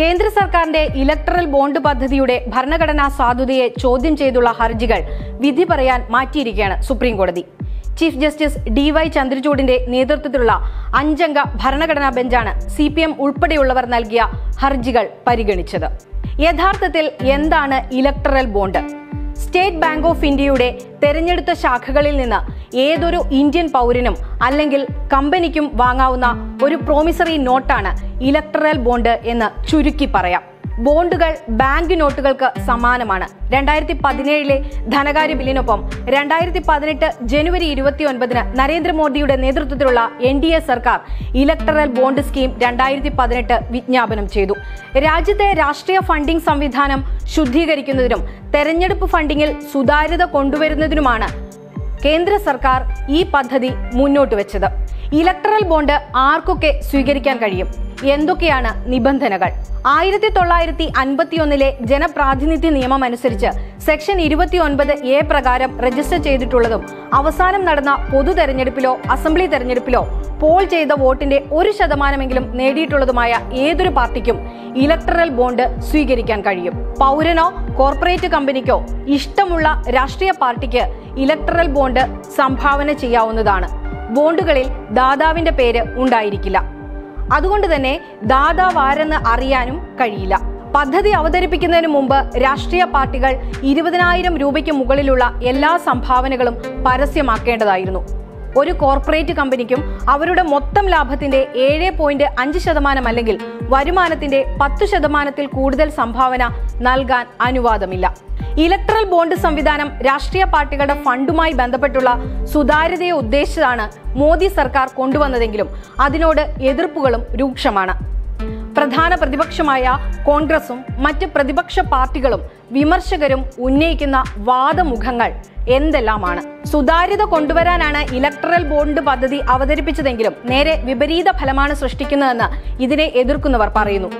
കേന്ദ്ര സർക്കാരിന്റെ electoral bond പദ്ധതിയുടെ ഭരണഘടനാ സാധുതയെ ചോദ്യം ചെയ്തുള്ള ഹർജികൾ വിധി പറയാൻ മാറ്റിയിരിക്കുകയാണ് സുപ്രീം കോടതി. ചീഫ് ജസ്റ്റിസ് DY ചന്ദ്രചൂഡിന്റെ നേതൃത്വത്തിലുള്ള 5-അംഗ ഭരണഘടനാ ബെഞ്ചാണ് CPM ഉൾപ്പെടെയുള്ളവർ നൽകിയ ഹർജികൾ പരിഗണിച്ചത്. യഥാർത്ഥത്തിൽ എന്താണ് electoral bond? State bank of ഇന്ത്യയുടെ തെരഞ്ഞെടുത്ത ശാഖകളിൽ നിന്ന് ഏതൊരു ഇന്ത്യൻ പൗരനും അല്ലെങ്കിൽ കമ്പനിക്കും വാങ്ങാവുന്ന ഒരു പ്രോമിസറി നോട്ടാണ് ഇലക്ടറൽ ബോണ്ട് എന്ന് ചുരുക്കി പറയാം. ബോണ്ടുകൾ ബാങ്ക് നോട്ടുകൾക്ക് സമാനമാണ്. 2017 ധനകാര്യ ബില്ലിനൊപ്പം 2018 ജനുവരി 29 നരേന്ദ്രമോദിയുടെ നേതൃത്വത്തിലുള്ള NDA സർക്കാർ ഇലക്ടറൽ ബോണ്ട് സ്കീം 2018 വിജ്ഞാപനം ചെയ്തു. രാജ്യത്തെ രാഷ്ട്രീയ ഫണ്ടിംഗ് സംവിധാനം ശുദ്ധീകരിക്കുന്നതിനും തെരഞ്ഞെടുപ്പ് ഫണ്ടിങ്ങിൽ സുതാര്യത കൊണ്ടുവരുന്നതിനുമാണ് കേന്ദ്ര സർക്കാർ ഈ പദ്ധതി മുന്നോട്ട് വെച്ചത്. ഇലക്ടറൽ ബോണ്ട് ആർക്കൊക്കെ സ്വീകരിക്കാൻ കഴിയും? എന്തൊക്കെയാണ് നിബന്ധനകൾ? 1951 ജനപ്രാതിനിധ്യ നിയമം അനുസരിച്ച് സെക്ഷൻ 29A പ്രകാരം രജിസ്റ്റർ ചെയ്തിട്ടുള്ളതും അവസാനം നടന്ന പൊതു തെരഞ്ഞെടുപ്പിലോ അസംബ്ലി തെരഞ്ഞെടുപ്പിലോ പോൾ ചെയ്ത വോട്ടിന്റെ 1% നേടിയിട്ടുള്ളതുമായ ഏതൊരു പാർട്ടിക്കും ഇലക്ടറൽ ബോണ്ട് സ്വീകരിക്കാൻ കഴിയും. പൗരനോ കോർപ്പറേറ്റ് കമ്പനിക്കോ ഇഷ്ടമുള്ള രാഷ്ട്രീയ പാർട്ടിക്ക് ഇലക്ടറൽ ബോണ്ട് സംഭാവന ചെയ്യാവുന്നതാണ്. ബോണ്ടുകളിൽ ദാതാവിന്റെ പേര് ഉണ്ടായിരിക്കില്ല. അതുകൊണ്ട് തന്നെ ദാതാവാരെന്ന് അറിയാനും കഴിയില്ല. പദ്ധതി അവതരിപ്പിക്കുന്നതിന് മുമ്പ് രാഷ്ട്രീയ പാർട്ടികൾ 20,000 രൂപയ്ക്ക് മുകളിലുള്ള എല്ലാ സംഭാവനകളും പരസ്യമാക്കേണ്ടതായിരുന്നു. ഒരു കോർപ്പറേറ്റ് കമ്പനിക്കും അവരുടെ മൊത്തം ലാഭത്തിന്റെ 7.5% അല്ലെങ്കിൽ വരുമാനത്തിന്റെ 10%-ൽ കൂടുതൽ സംഭാവന നൽകാൻ അനുവാദമില്ല. ഇലക്ട്രൽ ബോണ്ട് സംവിധാനം രാഷ്ട്രീയ പാർട്ടികളുടെ ഫണ്ടുമായി ബന്ധപ്പെട്ടുള്ള സുതാര്യതയെ ഉദ്ദേശിച്ചാണ് മോദി സർക്കാർ കൊണ്ടുവന്നതെങ്കിലും അതിനോട് എതിർപ്പുകളും രൂക്ഷമാണ്. പ്രധാന പ്രതിപക്ഷമായ കോൺഗ്രസും മറ്റ് പ്രതിപക്ഷ പാർട്ടികളും വിമർശകരും ഉന്നയിക്കുന്ന വാദമുഖങ്ങൾ എന്തെല്ലാമാണ്? സുതാര്യത കൊണ്ടുവരാനാണ് ഇലക്ടറൽ ബോണ്ട് പദ്ധതി അവതരിപ്പിച്ചതെങ്കിലും നേരെ വിപരീത ഫലമാണ് സൃഷ്ടിക്കുന്നതെന്ന് ഇതിനെ എതിർക്കുന്നവർ പറയുന്നു.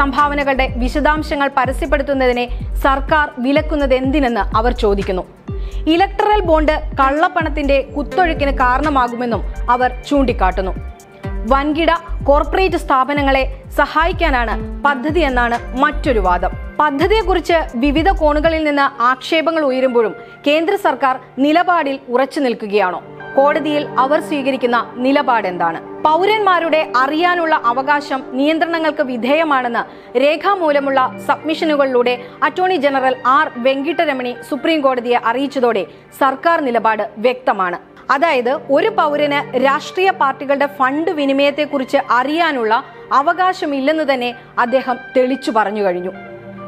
സംഭാവനകളുടെ വിശദാംശങ്ങൾ പരസ്യപ്പെടുത്തുന്നതിനെ സർക്കാർ വിലക്കുന്നത് എന്തിനെന്ന് അവർ ചോദിക്കുന്നു. ഇലക്ടറൽ ബോണ്ട് കള്ളപ്പണത്തിന്റെ കുത്തൊഴുക്കിന് കാരണമാകുമെന്നും അവർ ചൂണ്ടിക്കാട്ടുന്നു. വൻകിട കോർപ്പറേറ്റ് സ്ഥാപനങ്ങളെ സഹായിക്കാനാണ് പദ്ധതി എന്നാണ് മറ്റൊരു വാദം. പദ്ധതിയെക്കുറിച്ച് വിവിധ കോണുകളിൽ നിന്ന് ആക്ഷേപങ്ങൾ ഉയരുമ്പോഴും കേന്ദ്ര സർക്കാർ നിലപാടിൽ ഉറച്ചു നിൽക്കുകയാണോ? കോടതിയിൽ അവർ സ്വീകരിക്കുന്ന നിലപാടെന്താണ്? പൗരന്മാരുടെ അറിയാനുള്ള അവകാശം നിയന്ത്രണങ്ങൾക്ക് വിധേയമാണെന്ന് രേഖാമൂലമുള്ള സബ്മിഷനുകളിലൂടെ attorney general R Venkataramani supreme കോടതിയെ അറിയിച്ചതോടെ സർക്കാർ നിലപാട് വ്യക്തമാണ്. അതായത്, ഒരു പൗരന് രാഷ്ട്രീയ പാർട്ടികളുടെ ഫണ്ട് വിനിമയത്തെക്കുറിച്ച് അറിയാനുള്ള അവകാശമില്ലെന്ന് തന്നെ അദ്ദേഹം തെളിച്ചു പറഞ്ഞു കഴിഞ്ഞു.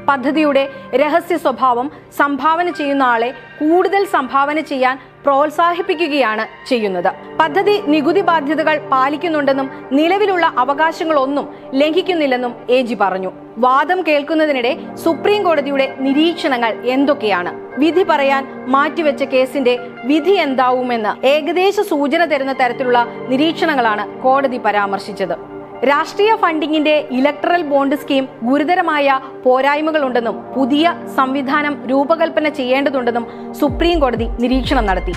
പദ്ധതിയുടെ രഹസ്യ സ്വഭാവം സംഭാവന ചെയ്യുന്ന ആളെ കൂടുതൽ സംഭാവന ചെയ്യാൻ പ്രോത്സാഹിപ്പിക്കുകയാണ് ചെയ്യുന്നത്. പദ്ധതി നികുതി ബാധ്യതകൾ പാലിക്കുന്നുണ്ടെന്നും നിലവിലുള്ള അവകാശങ്ങളൊന്നും ലംഘിക്കുന്നില്ലെന്നും AG പറഞ്ഞു. വാദം കേൾക്കുന്നതിനിടെ സുപ്രീം കോടതിയുടെ നിരീക്ഷണങ്ങൾ എന്തൊക്കെയാണ്? വിധി പറയാൻ മാറ്റിവെച്ച കേസിന്റെ വിധി എന്താവുമെന്ന് ഏകദേശ സൂചന തരുന്ന തരത്തിലുള്ള നിരീക്ഷണങ്ങളാണ് കോടതി പരാമർശിച്ചത്. രാഷ്ട്രീയ ഫണ്ടിങ്ങിന്റെ ഇലക്ടറൽ ബോണ്ട് സ്കീം ഗുരുതരമായ പോരായ്മകളുണ്ടെന്നും പുതിയ സംവിധാനം രൂപകൽപ്പന ചെയ്യേണ്ടതുണ്ടെന്നും സുപ്രീം കോടതി നിരീക്ഷണം നടത്തി.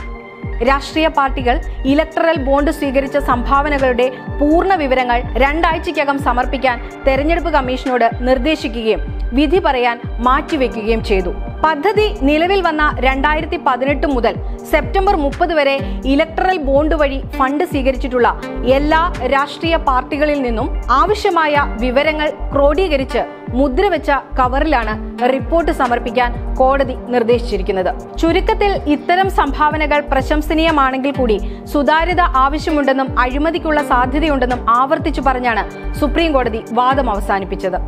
രാഷ്ട്രീയ പാർട്ടികൾ ഇലക്ടറൽ ബോണ്ട് സ്വീകരിച്ച സംഭാവനകളുടെ പൂർണ്ണ വിവരങ്ങൾ 2 ആഴ്ചയ്ക്കകം സമർപ്പിക്കാൻ തെരഞ്ഞെടുപ്പ് കമ്മീഷനോട് നിർദ്ദേശിക്കുകയും വിധി പറയാൻ മാറ്റിവെക്കുകയും ചെയ്തു. പദ്ധതി നിലവിൽ വന്ന 2018 മുതൽ സെപ്റ്റംബർ 30 വരെ ഇലക്ടറൽ ബോണ്ട് വഴി ഫണ്ട് സ്വീകരിച്ചിട്ടുള്ള എല്ലാ രാഷ്ട്രീയ പാർട്ടികളിൽ നിന്നും ആവശ്യമായ വിവരങ്ങൾ ക്രോഡീകരിച്ച് മുദ്രവെച്ച കവറിലാണ് റിപ്പോർട്ട് സമർപ്പിക്കാൻ കോടതി നിർദ്ദേശിച്ചിരിക്കുന്നത്. ചുരുക്കത്തിൽ ഇത്തരം സംഭാവനകൾ പ്രശംസനീയമാണെങ്കിൽ കൂടി സുതാര്യത ആവശ്യമുണ്ടെന്നും അഴിമതിക്കുള്ള സാധ്യതയുണ്ടെന്നും ആവർത്തിച്ചു പറഞ്ഞാണ് സുപ്രീം കോടതി വാദം അവസാനിപ്പിച്ചത്.